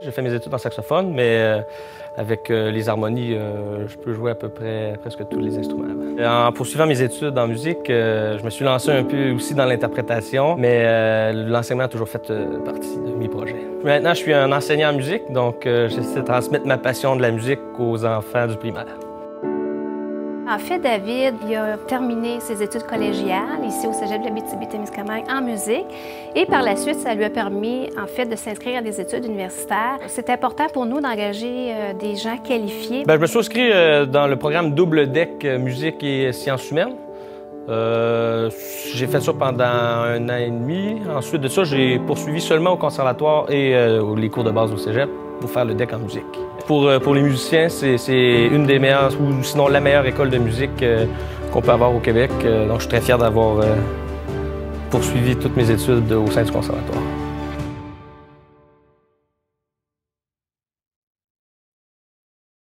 J'ai fait mes études en saxophone, mais avec les harmonies, je peux jouer à peu près presque tous les instruments. En poursuivant mes études en musique, je me suis lancé un peu aussi dans l'interprétation, mais l'enseignement a toujours fait partie de mes projets. Maintenant, je suis un enseignant en musique, donc j'essaie de transmettre ma passion de la musique aux enfants du primaire. En fait, David, il a terminé ses études collégiales ici au Cégep de l'Abitibi-Témiscamingue en musique et par la suite, ça lui a permis en fait de s'inscrire à des études universitaires. C'est important pour nous d'engager des gens qualifiés. Bien, je me suis inscrit dans le programme Double Deck musique et sciences humaines. J'ai fait ça pendant 1 an et demi. Ensuite de ça, j'ai poursuivi seulement au conservatoire et les cours de base au cégep pour faire le deck en musique. Pour les musiciens, c'est une des meilleures, ou sinon la meilleure école de musique qu'on peut avoir au Québec. Donc je suis très fier d'avoir poursuivi toutes mes études au sein du conservatoire.